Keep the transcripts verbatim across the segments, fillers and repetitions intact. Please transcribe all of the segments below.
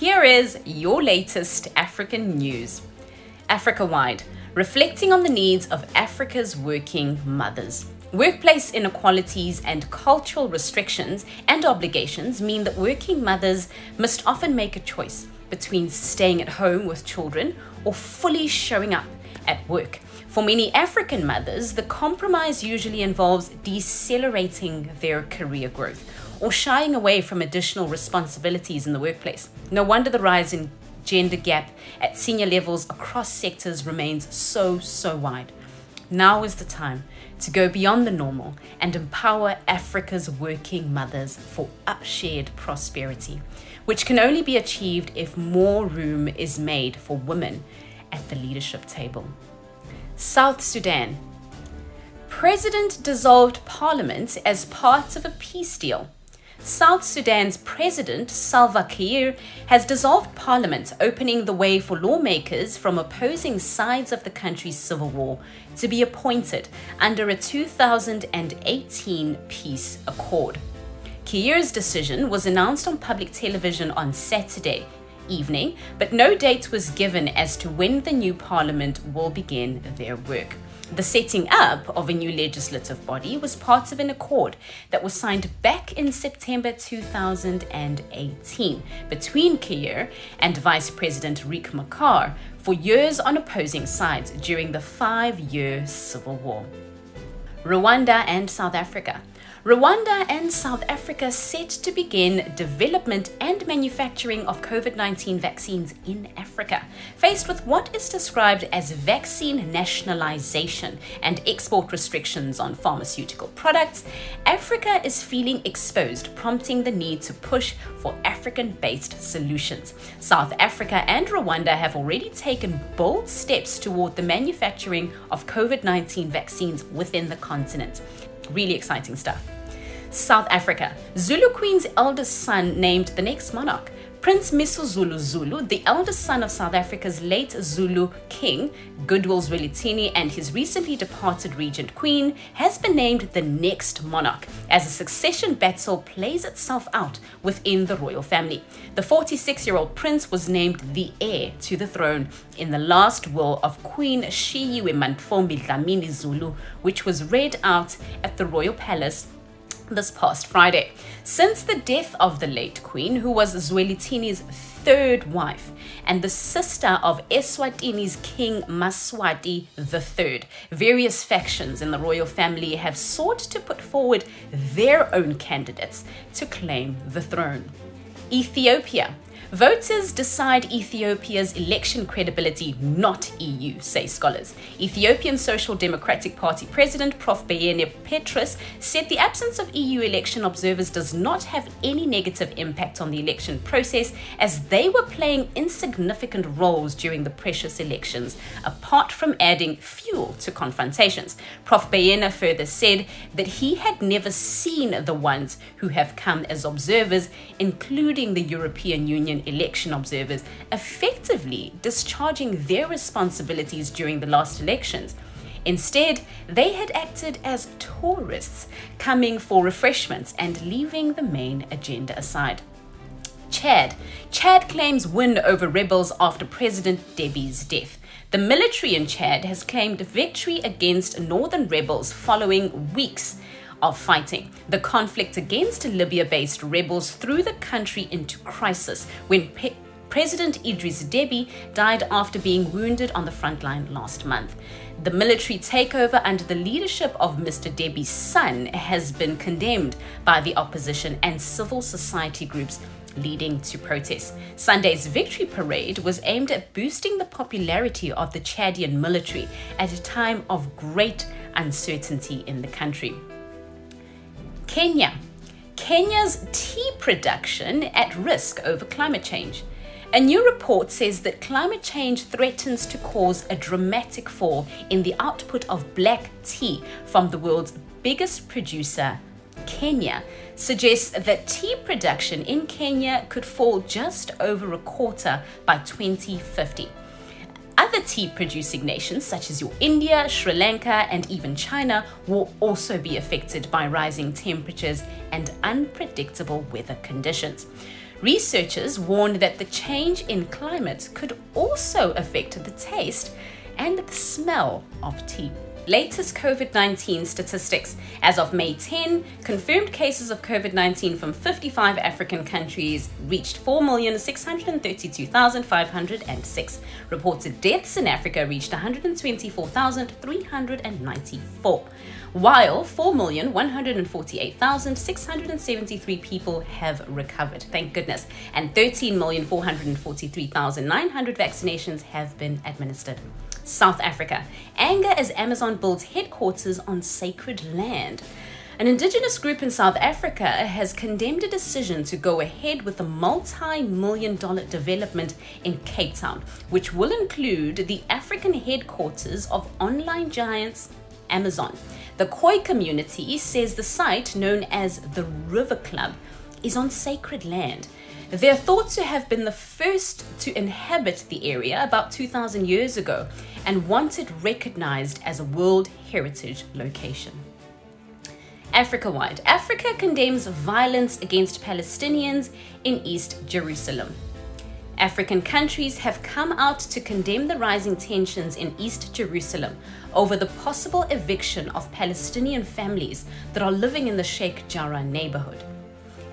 here is your latest African news. Africa-wide, reflecting on the needs of Africa's working mothers. Workplace inequalities and cultural restrictions and obligations mean that working mothers must often make a choice between staying at home with children or fully showing up at work. For many African mothers, the compromise usually involves decelerating their career growth or shying away from additional responsibilities in the workplace. No wonder the rise in gender gap at senior levels across sectors remains so, so wide. Now is the time to go beyond the normal and empower Africa's working mothers for upshared prosperity, which can only be achieved if more room is made for women at the leadership table. South Sudan. President dissolved parliament as part of a peace deal. South Sudan's president, Salva Kiir, has dissolved parliament, opening the way for lawmakers from opposing sides of the country's civil war to be appointed under a two thousand eighteen peace accord. Kiir's decision was announced on public television on Saturday evening, but no date was given as to when the new parliament will begin their work. The setting up of a new legislative body was part of an accord that was signed back in September two thousand eighteen between Kiir and Vice President Riek Machar for years on opposing sides during the five-year civil war. Rwanda and South Africa. Rwanda and South Africa set to begin development and manufacturing of COVID nineteen vaccines in Africa, faced with what is described as vaccine nationalization and export restrictions on pharmaceutical products. Africa is feeling exposed, prompting the need to push for African-based solutions. South Africa and Rwanda have already taken bold steps toward the manufacturing of COVID nineteen vaccines within the continent. Really exciting stuff. South Africa. Zulu Queen's eldest son named the next monarch. Prince Misu Zulu-Zulu, the eldest son of South Africa's late Zulu king, Goodwill Zulitini, and his recently departed regent queen, has been named the next monarch as a succession battle plays itself out within the royal family. The forty-six-year-old prince was named the heir to the throne in the last will of Queen Shiywe Manfonini Zulu, which was read out at the royal palace this past Friday. Since the death of the late queen, who was Zwelithini's third wife and the sister of Eswatini's king Maswati the third, various factions in the royal family have sought to put forward their own candidates to claim the throne. Ethiopia. Voters decide Ethiopia's election credibility, not E U, say scholars. Ethiopian Social Democratic Party President Professor Bayene Petrus said the absence of E U election observers does not have any negative impact on the election process, as they were playing insignificant roles during the precious elections, apart from adding fuel to confrontations. Professor Bayene further said that he had never seen the ones who have come as observers, including the European Union election observers, effectively discharging their responsibilities during the last elections. Instead, they had acted as tourists, coming for refreshments and leaving the main agenda aside. Chad. Chad claims win over rebels after President Deby's death. The military in Chad has claimed victory against northern rebels following weeks of fighting. The conflict against Libya-based rebels threw the country into crisis when Pe President Idris Deby died after being wounded on the front line last month. The military takeover under the leadership of Mister Deby's son has been condemned by the opposition and civil society groups, leading to protests. Sunday's victory parade was aimed at boosting the popularity of the Chadian military at a time of great uncertainty in the country. Kenya. Kenya's tea production at risk over climate change. A new report says that climate change threatens to cause a dramatic fall in the output of black tea from the world's biggest producer, Kenya. Suggests that tea production in Kenya could fall just over a quarter by twenty fifty. Other tea-producing nations such as your India, Sri Lanka, and even China will also be affected by rising temperatures and unpredictable weather conditions. Researchers warned that the change in climate could also affect the taste and the smell of tea. Latest COVID nineteen statistics as of May tenth, confirmed cases of COVID nineteen from fifty-five African countries reached four million six hundred thirty-two thousand five hundred six. Reported deaths in Africa reached one hundred twenty-four thousand three hundred ninety-four, while four million one hundred forty-eight thousand six hundred seventy-three people have recovered, thank goodness, and thirteen million four hundred forty-three thousand nine hundred vaccinations have been administered. South Africa. Anger as Amazon builds headquarters on sacred land. An indigenous group in South Africa has condemned a decision to go ahead with a multi-million dollar development in Cape Town, which will include the African headquarters of online giants Amazon. The Khoi community says the site, known as the River Club, is on sacred land. They're thought to have been the first to inhabit the area about two thousand years ago and want it recognized as a World Heritage Location. Africa-wide. Africa condemns violence against Palestinians in East Jerusalem. African countries have come out to condemn the rising tensions in East Jerusalem over the possible eviction of Palestinian families that are living in the Sheikh Jarrah neighborhood.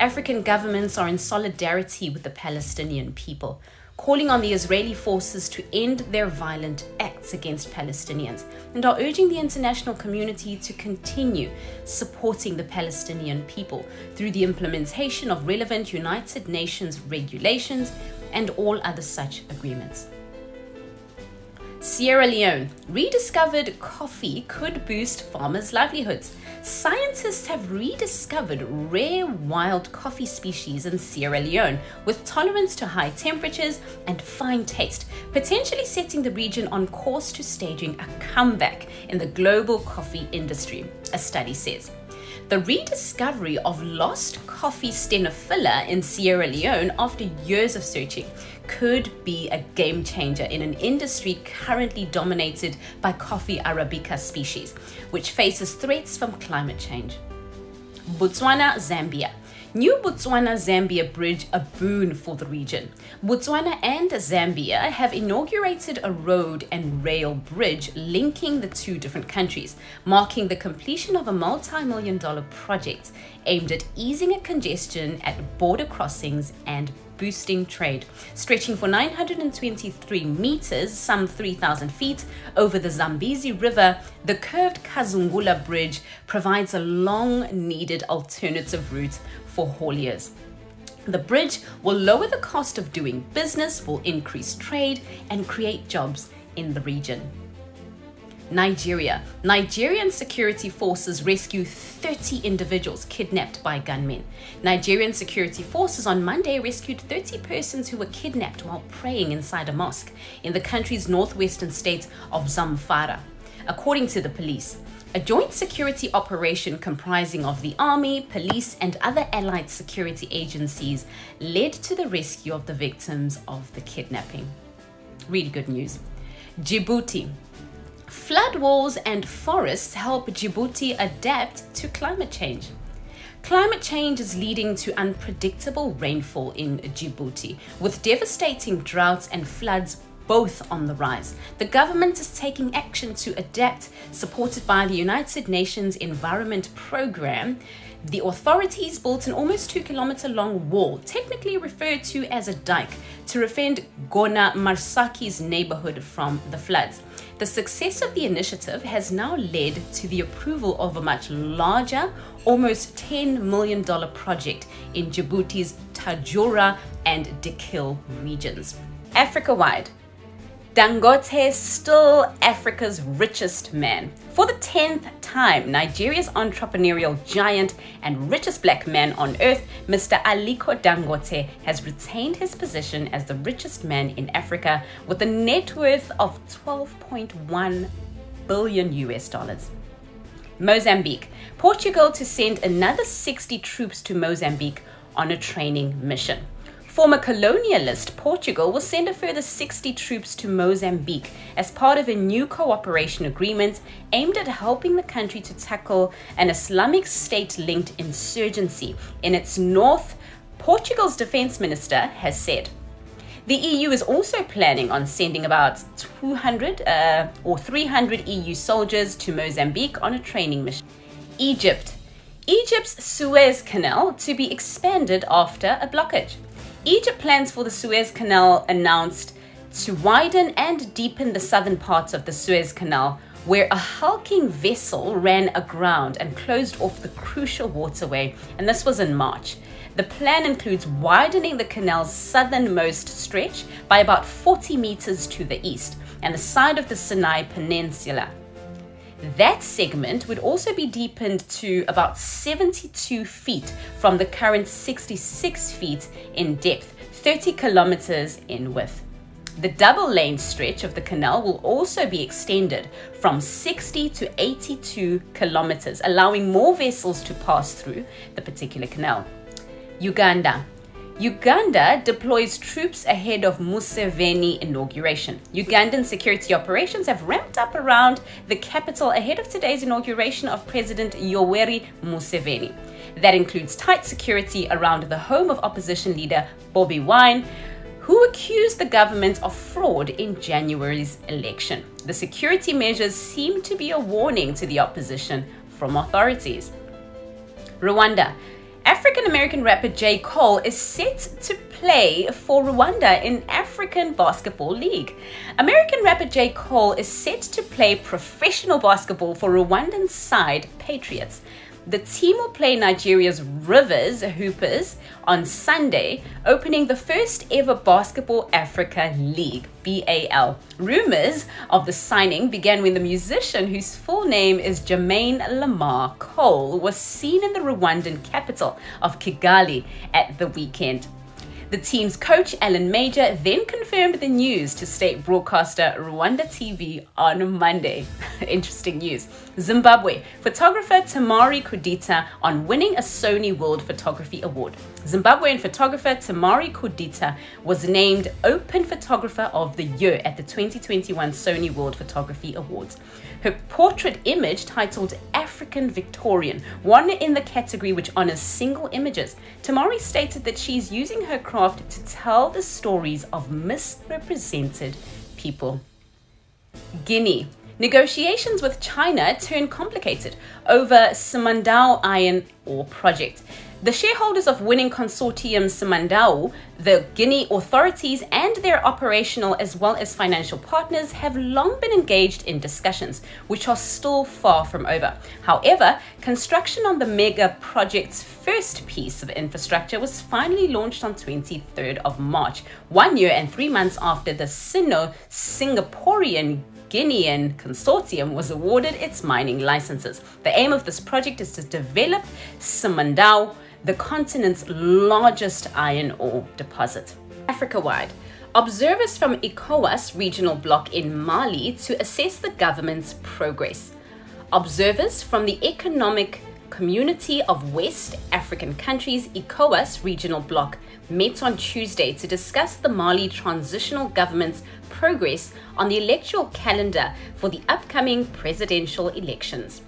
African governments are in solidarity with the Palestinian people, calling on the Israeli forces to end their violent acts against Palestinians, and are urging the international community to continue supporting the Palestinian people through the implementation of relevant United Nations regulations and all other such agreements. Sierra Leone. Rediscovered coffee could boost farmers' livelihoods. Scientists have rediscovered rare wild coffee species in Sierra Leone with tolerance to high temperatures and fine taste, potentially setting the region on course to staging a comeback in the global coffee industry, a study says. The rediscovery of lost coffee stenophila in Sierra Leone after years of searching could be a game changer in an industry currently dominated by coffee Arabica species, which faces threats from climate change. Botswana, Zambia. New Botswana-Zambia bridge, a boon for the region. Botswana and Zambia have inaugurated a road and rail bridge linking the two different countries, marking the completion of a multi-million dollar project aimed at easing a congestion at border crossings and boosting trade, stretching for nine hundred twenty-three meters, some three thousand feet, over the Zambezi River. The curved Kazungula Bridge provides a long-needed alternative route for hauliers. The bridge will lower the cost of doing business, will increase trade, and create jobs in the region. Nigeria. Nigerian security forces rescue thirty individuals kidnapped by gunmen. Nigerian security forces on Monday rescued thirty persons who were kidnapped while praying inside a mosque in the country's northwestern state of Zamfara, according to the police. A joint security operation comprising of the army, police, and other allied security agencies led to the rescue of the victims of the kidnapping. Really good news. Djibouti. Flood walls and forests help Djibouti adapt to climate change. Climate change is leading to unpredictable rainfall in Djibouti, with devastating droughts and floods both on the rise. The government is taking action to adapt, supported by the United Nations Environment Programme. The authorities built an almost two-kilometer-long wall, technically referred to as a dike, to defend Gona Marsaki's neighborhood from the floods. The success of the initiative has now led to the approval of a much larger, almost ten million dollar project in Djibouti's Tajura and Dikil regions. Africa-wide. Dangote still Africa's richest man. For the tenth time, Nigeria's entrepreneurial giant and richest black man on earth, Mister Aliko Dangote, has retained his position as the richest man in Africa with a net worth of twelve point one billion U S dollars. Mozambique. Portugal to send another sixty troops to Mozambique on a training mission. Former colonialist Portugal will send a further sixty troops to Mozambique as part of a new cooperation agreement aimed at helping the country to tackle an Islamic State-linked insurgency in its north Portugal's defence minister has said. The E U is also planning on sending about two hundred uh, or three hundred E U soldiers to Mozambique on a training mission. Egypt. Egypt's Suez Canal to be expanded after a blockage. Egypt plans for the Suez Canal announced to widen and deepen the southern parts of the Suez Canal, where a hulking vessel ran aground and closed off the crucial waterway, and this was in March. The plan includes widening the canal's southernmost stretch by about forty meters to the east and the side of the Sinai Peninsula. That segment would also be deepened to about seventy-two feet from the current sixty-six feet in depth, thirty kilometers in width. The double-lane stretch of the canal will also be extended from sixty to eighty-two kilometers, allowing more vessels to pass through the particular canal. Uganda. Uganda deploys troops ahead of Museveni inauguration. Ugandan security operations have ramped up around the capital ahead of today's inauguration of President Yoweri Museveni. That includes tight security around the home of opposition leader Bobi Wine, who accused the government of fraud in January's election. The security measures seem to be a warning to the opposition from authorities. Rwanda. African-American rapper J. Cole is set to play for Rwanda in African Basketball League. American rapper J. Cole is set to play professional basketball for Rwandan side Patriots. The team will play Nigeria's Rivers Hoopers on Sunday, opening the first ever Basketball Africa League, B A L. Rumors of the signing began when the musician, whose full name is Jermaine Lamar Cole, was seen in the Rwandan capital of Kigali at the weekend. The team's coach, Alan Major, then confirmed the news to state broadcaster Rwanda T V on Monday. Interesting news. Zimbabwe. Photographer Tamari Kudita on winning a Sony World Photography Award. Zimbabwean photographer Tamari Kudita was named Open Photographer of the Year at the twenty twenty-one Sony World Photography Awards. Her portrait image, titled African Victorian, won in the category which honors single images. Tamari stated that she's using her craft to tell the stories of misrepresented people. Guinea. Negotiations with China turn complicated over Simandou iron ore project. The shareholders of winning consortium Simandou, the Guinea authorities and their operational as well as financial partners have long been engaged in discussions, which are still far from over. However, construction on the mega project's first piece of infrastructure was finally launched on the twenty-third of March, one year and three months after the Sino-Singaporean Guinean consortium was awarded its mining licenses. The aim of this project is to develop Simandou, the continent's largest iron ore deposit. Africa-wide, observers from ECOWAS regional bloc in Mali to assess the government's progress. Observers from the Economic Community of West African Countries, ECOWAS regional bloc, met on Tuesday to discuss the Mali transitional government's progress on the electoral calendar for the upcoming presidential elections.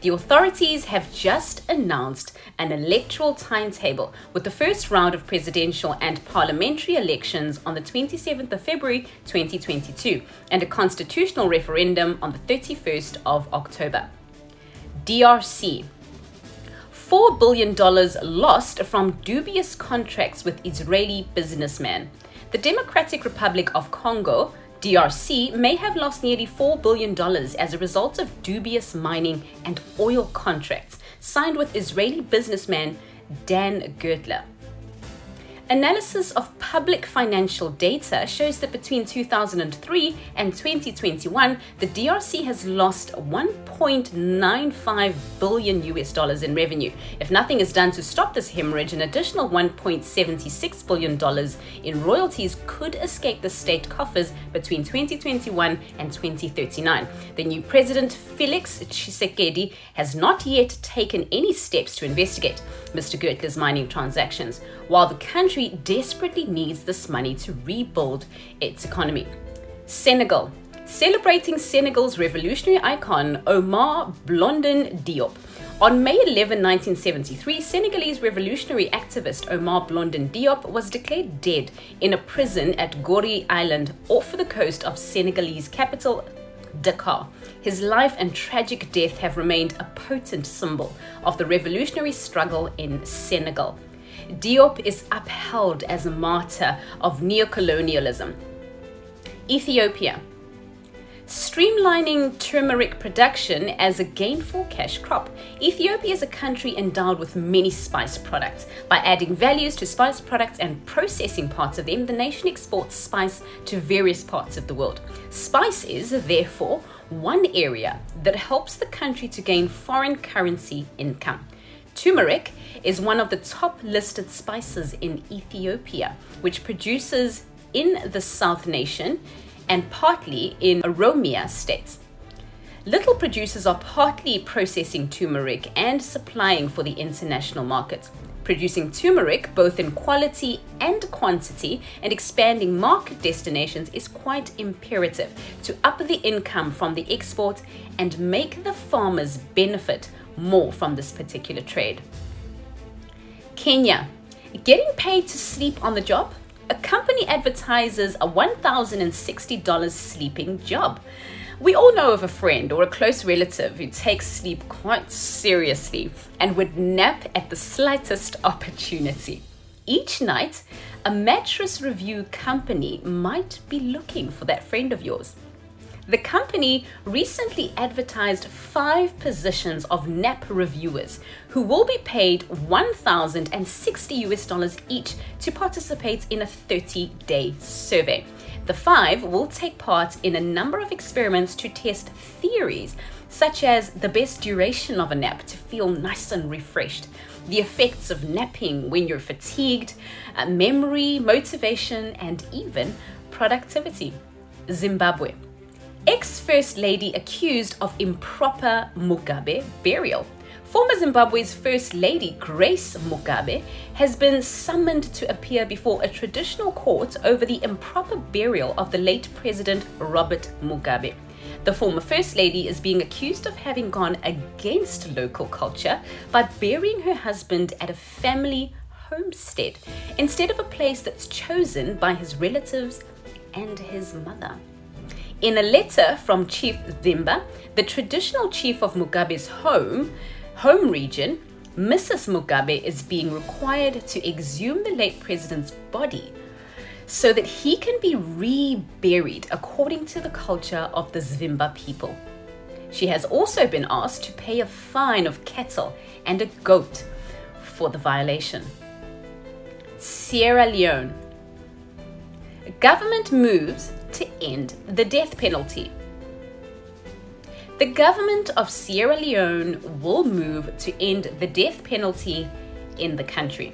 The authorities have just announced an electoral timetable with the first round of presidential and parliamentary elections on the twenty-seventh of February twenty twenty-two and a constitutional referendum on the thirty-first of October. D R C. four billion dollars lost from dubious contracts with Israeli businessmen. The Democratic Republic of Congo, D R C, may have lost nearly four billion dollars as a result of dubious mining and oil contracts signed with Israeli businessman Dan Girdler. Analysis of public financial data shows that between two thousand three and twenty twenty-one, the D R C has lost one point nine five billion U S dollars in revenue. If nothing is done to stop this hemorrhage, an additional one point seven six billion dollars in royalties could escape the state coffers between twenty twenty-one and twenty thirty-nine. The new president, Felix Tshisekedi, has not yet taken any steps to investigate Mister Girdler's mining transactions, while the country desperately needs this money to rebuild its economy. Senegal. Celebrating Senegal's revolutionary icon Omar Blondin Diop. On May eleventh nineteen seventy-three, Senegalese revolutionary activist Omar Blondin Diop was declared dead in a prison at Gori Island off the coast of Senegalese capital, Dakar. His life and tragic death have remained a potent symbol of the revolutionary struggle in Senegal. Diop is upheld as a martyr of neocolonialism. Ethiopia. Streamlining turmeric production as a gainful cash crop. Ethiopia is a country endowed with many spice products. By adding values to spice products and processing parts of them, the nation exports spice to various parts of the world. Spice is, therefore, one area that helps the country to gain foreign currency income. Turmeric is one of the top listed spices in Ethiopia, which produces in the South Nation and partly in Oromia states. Little producers are partly processing turmeric and supplying for the international market. Producing turmeric both in quality and quantity and expanding market destinations is quite imperative to up the income from the export and make the farmers benefit more from this particular trade. Kenya. Getting paid to sleep on the job? A company advertises a one thousand sixty dollar sleeping job. We all know of a friend or a close relative who takes sleep quite seriously and would nap at the slightest opportunity. Each night, a mattress review company might be looking for that friend of yours. The company recently advertised five positions of nap reviewers who will be paid one thousand sixty US dollars each to participate in a thirty day survey. The five will take part in a number of experiments to test theories, such as the best duration of a nap to feel nice and refreshed, the effects of napping when you're fatigued, memory, motivation, and even productivity. Zimbabwe. Ex-First Lady accused of improper Mugabe burial. Former Zimbabwe's First Lady Grace Mugabe has been summoned to appear before a traditional court over the improper burial of the late President Robert Mugabe. The former First Lady is being accused of having gone against local culture by burying her husband at a family homestead instead of a place that's chosen by his relatives and his mother. In a letter from Chief Zvimba, the traditional chief of Mugabe's home, home region, Missus Mugabe is being required to exhume the late president's body so that he can be reburied according to the culture of the Zvimba people. She has also been asked to pay a fine of cattle and a goat for the violation. Sierra Leone. Government moves to end the death penalty. The government of Sierra Leone will move to end the death penalty in the country.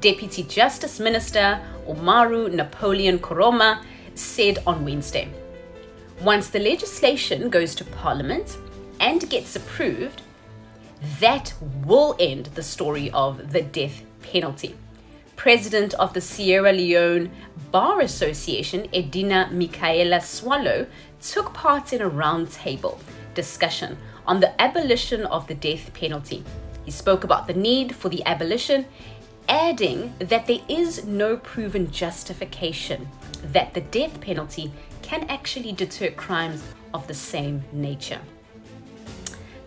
Deputy Justice Minister Omaru Napoleon Koroma said on Wednesday, once the legislation goes to Parliament and gets approved, that will end the story of the death penalty. President of the Sierra Leone Bar Association, Edina Michaela Swallow, took part in a roundtable discussion on the abolition of the death penalty. He spoke about the need for the abolition, adding that there is no proven justification that the death penalty can actually deter crimes of the same nature.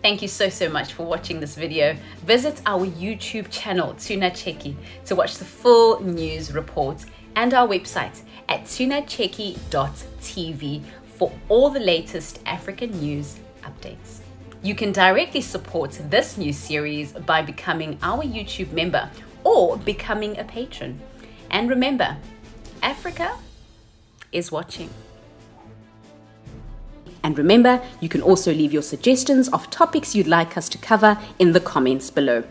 Thank you so, so much for watching this video. Visit our YouTube channel, Tunacheki, to watch the full news report and our website at tunacheki dot t v for all the latest African news updates. You can directly support this new series by becoming our YouTube member or becoming a patron. And remember, Africa is watching. And remember, you can also leave your suggestions of topics you'd like us to cover in the comments below.